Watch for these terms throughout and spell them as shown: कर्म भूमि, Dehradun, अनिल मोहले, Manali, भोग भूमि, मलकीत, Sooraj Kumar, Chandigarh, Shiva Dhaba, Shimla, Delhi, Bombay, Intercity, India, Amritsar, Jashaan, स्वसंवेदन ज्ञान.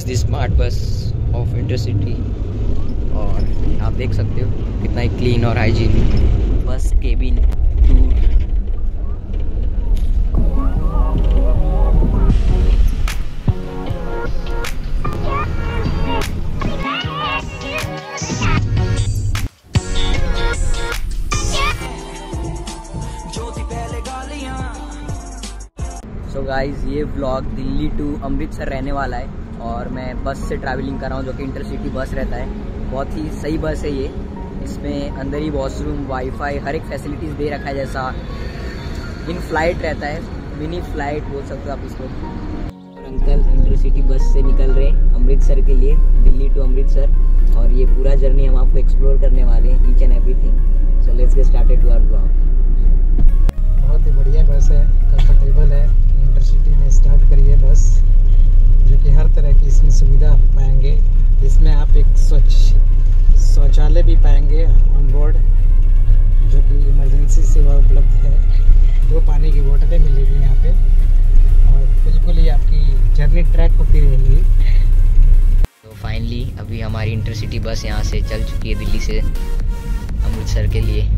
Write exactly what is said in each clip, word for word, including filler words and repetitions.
Is the smart bus of intercity. और आप देख सकते हो कितना ही क्लीन और hygienic bus cabin tour. So guys, ये व्लॉग दिल्ली टू अमृतसर रहने वाला है और मैं बस से ट्रैवलिंग कर रहा हूँ जो कि इंटरसिटी बस रहता है। बहुत ही सही बस है ये, इसमें अंदर ही वॉशरूम, वाईफाई, हर एक फैसिलिटीज़ दे रखा है। जैसा इन फ्लाइट रहता है, मिनी फ्लाइट बोल सकते हो आप इसको। और अंकल इंटरसिटी बस से निकल रहे हैं अमृतसर के लिए, दिल्ली टू अमृतसर। और ये पूरा जर्नी हम आपको एक्सप्लोर करने वाले हैं, each and everything. So let's get started to our vlog. बहुत ही बढ़िया बस है, कम्फर्टेबल है। इंटरसिटी में स्टार्ट करिए बस, जो कि हर तरह की इसमें सुविधा पाएंगे। इसमें आप एक स्वच्छ शौचालय भी पाएंगे ऑन बोर्ड, जो कि इमरजेंसी सेवा उपलब्ध है। दो पानी की बोतलें मिलेगी यहाँ पे और बिल्कुल ही आपकी जर्नी ट्रैक होती रहेगी। तो फाइनली अभी हमारी इंटरसिटी बस यहाँ से चल चुकी है दिल्ली से अमृतसर के लिए।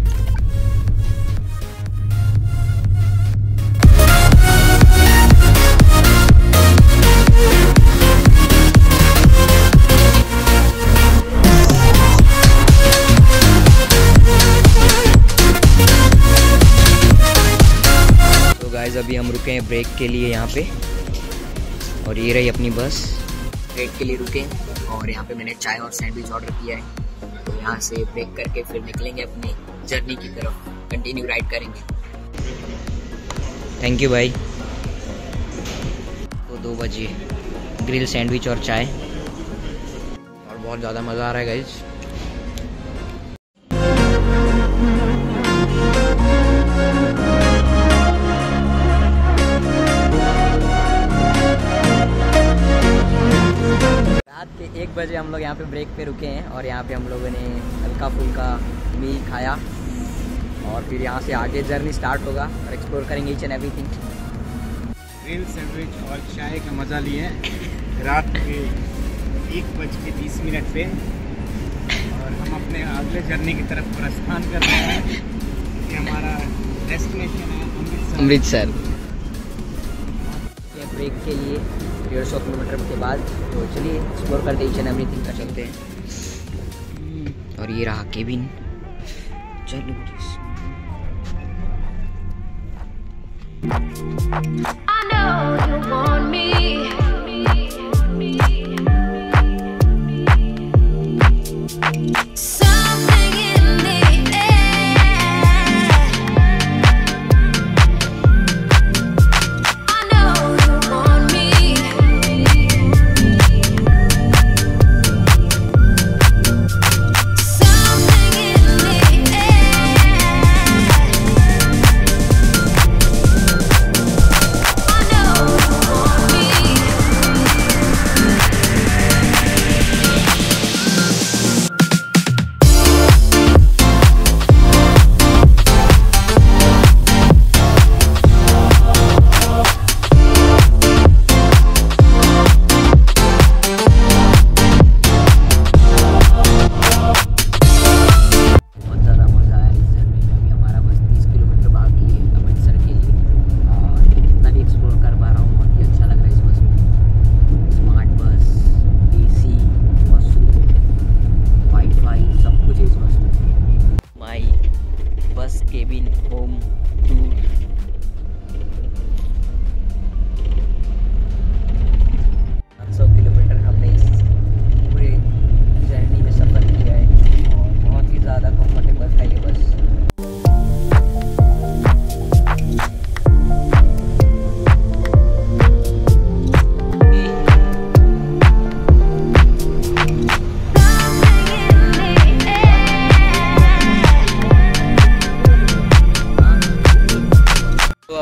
अभी हम रुके हैं ब्रेक के लिए यहाँ पे, और ये रही अपनी बस। ब्रेक के लिए रुके और यहाँ पे मैंने चाय और सैंडविच ऑर्डर किया है। तो यहाँ से ब्रेक करके फिर निकलेंगे अपनी जर्नी की तरफ, कंटिन्यू राइड करेंगे। थैंक यू भाई। तो दो बजे ग्रिल सैंडविच और चाय, और बहुत ज़्यादा मज़ा आ रहा है गाइज। एक बजे हम लोग यहाँ पे ब्रेक पे रुके हैं और यहाँ पे हम लोगों ने हल्का फुल्का मील खाया और फिर यहाँ से आगे जर्नी स्टार्ट होगा और एक्सप्लोर करेंगे each and everything. Grill sandwich और चाय का मज़ा लिए रात के एक बज के तीस मिनट पे, और हम अपने अगले जर्नी की तरफ प्रस्थान कर रहे हैं। ये हमारा डेस्टिनेशन है अमृतसर। ब्रेक के लिए डेढ़ सौ किलोमीटर के बाद, तो चलिए एक्सप्लोर करते हैं एवरीथिंग का, चलते हैं। और ये रहा केबिन। चलो I know you want me, me, me, me.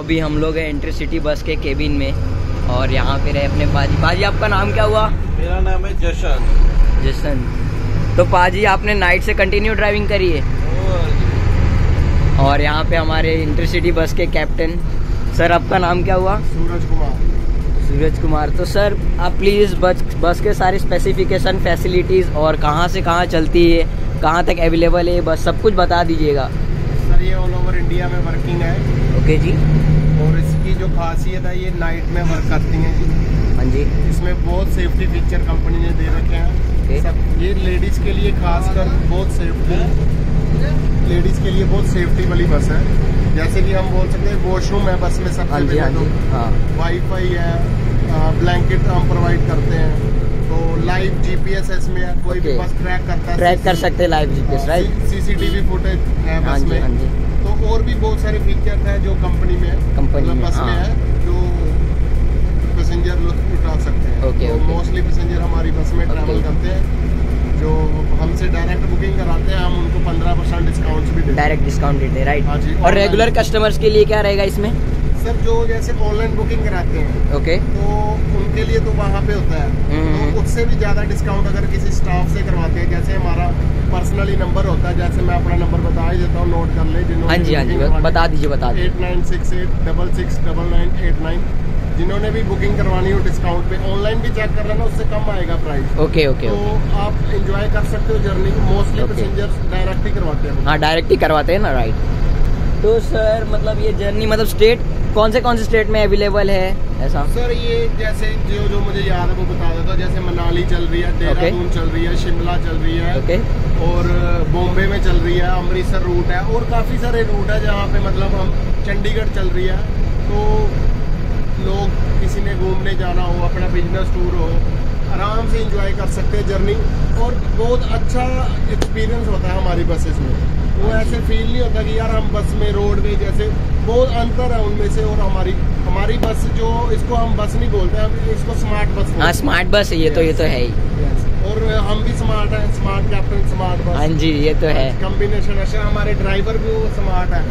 अभी हम लोग हैं इंटरसिटी बस के केबिन में और यहाँ पे रहे अपने पाजी। पाजी आपका नाम क्या हुआ? मेरा नाम है जशन। जशन, तो पाजी आपने नाइट से कंटिन्यू ड्राइविंग करी है। और यहाँ पे हमारे इंटरसिटी बस के कैप्टन सर, आपका नाम क्या हुआ? सूरज कुमार। सूरज कुमार। तो सर आप प्लीज़ बस बस के सारे स्पेसिफिकेशन, फैसिलिटीज़ और कहाँ से कहाँ चलती है, कहाँ तक अवेलेबल है, बस सब कुछ बता दीजिएगा। सर ये ऑल ओवर इंडिया में वर्किंग है। ओके जी। और इसकी जो खासियत है ये नाइट में वर्क करती है जी। हाँ जी। इसमें बहुत सेफ्टी फीचर कंपनी ने दे रखे हैं सब, ये लेडीज़ के लिए खास कर बहुत सेफ्टी है, लेडीज़ के लिए बहुत सेफ्टी वाली बस है। जैसे कि हम बोल सकते हैं वॉशरूम है बस में सब, वाईफाई है, ब्लैंकेट हम प्रोवाइड करते हैं, तो लाइव जीपीएस इसमें है, कोई भी बस ट्रैक करता है, ट्रैक कर सकते हैं live GPS, right. CCTV footage है बस में, तो और भी बहुत सारे फीचर है जो कंपनी में कंपनी बस में है जो पैसेंजर लुत्फ उठा सकते हैं। मोस्टली पैसेंजर हमारी बस में ट्रैवल करते हैं, जो हमसे डायरेक्ट बुकिंग कराते हैं हम उनको पंद्रह परसेंट डिस्काउंट भी देते हैं, डायरेक्ट डिस्काउंट देते हैं, राइट। हाँ जी। और रेगुलर कस्टमर्स के लिए क्या रहेगा इसमें? सर जो जैसे ऑनलाइन बुकिंग कराते हैं, ओके, तो उनके लिए तो वहाँ पे होता है, तो उससे भी ज़्यादा डिस्काउंट अगर किसी स्टाफ से करवाते हैं। जैसे हमारा पर्सनली नंबर होता है, जैसे मैं अपना नंबर बता ही देता हूँ, नोट कर ले जिन्होंने। हाँ जी, हाँ जी, बता दीजिए, बता दीजिए। Eight nine six eight double six double nine eight nine. जिन्होंने भी बुकिंग करवानी हो डिस्काउंट पे, ऑनलाइन भी चेक कर लेना, उससे कम आएगा प्राइस। Okay okay. तो आप एंजॉय कर सकते हो जर्नी। मोस्टली पैसेंजर्स डायरेक्ट ही करवाते हैं। हाँ, डायरेक्ट ही करवाते हैं ना, राइट। तो सर मतलब ये जर्नी मतलब स्टेट कौन से कौन से स्टेट में अवेलेबल है ऐसा? सर ये जैसे जो जो मुझे याद है वो बता देता हूँ। जैसे मनाली चल रही है, देहरादून okay. चल रही है, शिमला चल रही है okay. और बॉम्बे में चल रही है, अमृतसर रूट है, और काफ़ी सारे रूट है जहाँ पे मतलब हम चंडीगढ़ चल रही है। तो लोग किसी ने घूमने जाना हो, अपना बिजनेस टूर हो, आराम से एंजॉय कर सकते हैं जर्नी, और बहुत अच्छा एक्सपीरियंस होता है हमारी बसेस में। वो ऐसे फील नहीं होता कि यार हम बस में रोडवे, जैसे बहुत अंतर है उनमें से और हमारी हमारी बस, जो इसको हम बस नहीं बोलते हैं, इसको स्मार्ट बस। हाँ, स्मार्ट बस है ये। yes. तो ये तो है ही। yes. और हम भी स्मार्ट है, स्मार्ट कैप्टन, स्मार्ट बस। हाँ जी, ये तो है कम्बिनेशन। अच्छा, हमारे ड्राइवर भी वो स्मार्ट है।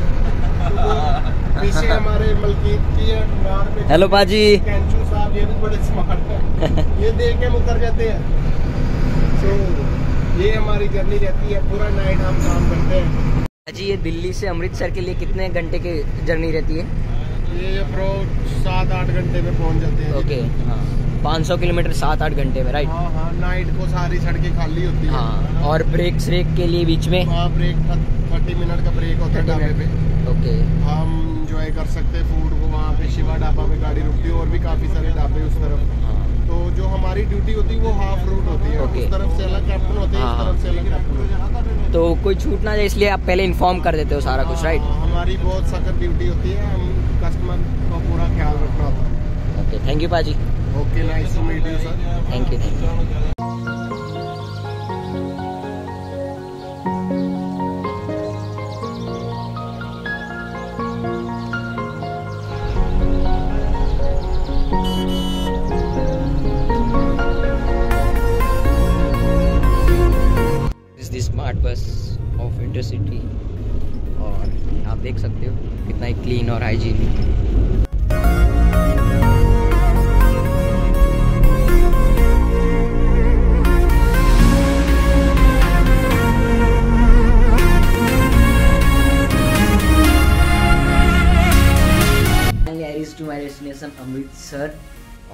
पीछे हमारे मलकीत की है। हेलो पाजी, कैंचू साहब, ये भी बड़े स्मार्ट हैं। ये देख के मुकर जाते हैं। तो ये हमारी जर्नी रहती है, पूरा नाइट हम काम करते हैं। पाजी, ये दिल्ली से अमृतसर के लिए कितने घंटे की जर्नी रहती है? ये अप्रोच सात आठ घंटे में पहुंच जाते हैं। ओके। हाँ, पाँच सौ किलोमीटर सात आठ घंटे में, राइट। हाँ हाँ, नाइट को सारी सड़कें खाली होती है। हाँ, और ब्रेक श्रेक के लिए बीच में ब्रेक थर्टी मिनट का ब्रेक होता है ढाबे पे। ओके। हम एंजॉय कर सकते हैं फूड को वहाँ पे, शिवा ढाबा पे गाड़ी रुकती है, और भी काफ़ी सारे ढाबे उस तरफ। हाँ। तो जो हमारी ड्यूटी होती है वो हाफ रूट होती है। okay. उस तरफ से अलग कैप्टन होते हैं, इस तरफ से अलग कैप्टन। तो कोई छूट ना जाए इसलिए आप पहले इन्फॉर्म कर देते हो सारा कुछ, राइट। हमारी बहुत सख्त ड्यूटी होती है, हम कस्टमर का पूरा ख्याल रखना होता है। ओके, थैंक यू पाजी। Okay, nice to meet you sir. Thank you, thank you. Bus of intercity, और आप देख सकते हो कितना ही क्लीन और हाइजीनिक है। टू माई डेस्टिनेशन अमृतसर,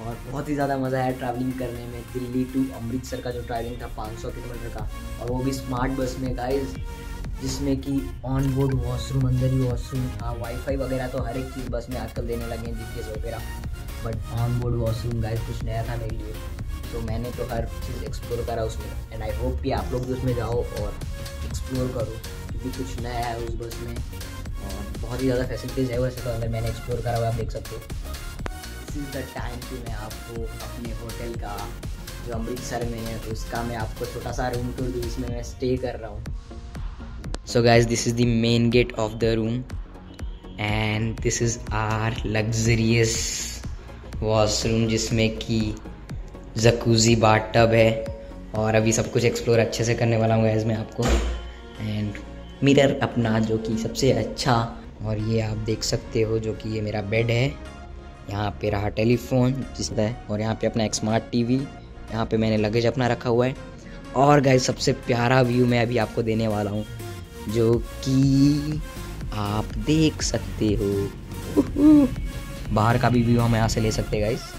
और बहुत ही ज़्यादा मज़ा आया ट्रैवलिंग करने में। दिल्ली टू अमृतसर का जो ट्रैवलिंग था पाँच सौ किलोमीटर का, और वो भी स्मार्ट बस में गाइस, जिसमें कि ऑन बोर्ड वॉशरूम, अंदर ही वॉशरूम था, वाईफाई वगैरह तो हर एक चीज़ बस में आजकल देने लगे हैं, जीपीएस वगैरह, but on board washroom guys कुछ नया था मेरे लिए। तो मैंने तो हर चीज़ एक्सप्लोर करा उसमें, एंड आई होप कि आप लोग भी उसमें जाओ और एक्सप्लोर करो, क्योंकि कुछ नया है उस बस में और बहुत ही ज़्यादा फैसिलिटीज़ है। वैसे तो अंदर मैंने एक्सप्लोर करा हुआ, आप देख सकते हो। इस द टाइम कि मैं आपको अपने होटल का जो अमृतसर में है उसका मैं आपको छोटा सा रूम टूर दूँ, जिसमें मैं स्टे कर रहा हूँ। So guys, this is the main gate of the room, and this is our luxurious washroom, जिसमें कि जकूजी बाथ टब है, और अभी सब कुछ एक्सप्लोर अच्छे से करने वाला हूँ गाइज मैं आपको। एंड मिरर अपना जो कि सबसे अच्छा, और ये आप देख सकते हो जो कि ये मेरा बेड है, यहाँ पे रहा टेलीफोन जिसका है, और यहाँ पे अपना एक स्मार्ट टीवी, यहाँ पे मैंने लगेज अपना रखा हुआ है। और गाइस सबसे प्यारा व्यू मैं अभी आपको देने वाला हूँ, जो कि आप देख सकते हो, बाहर का भी व्यू हम यहाँ से ले सकते हैं गाइस।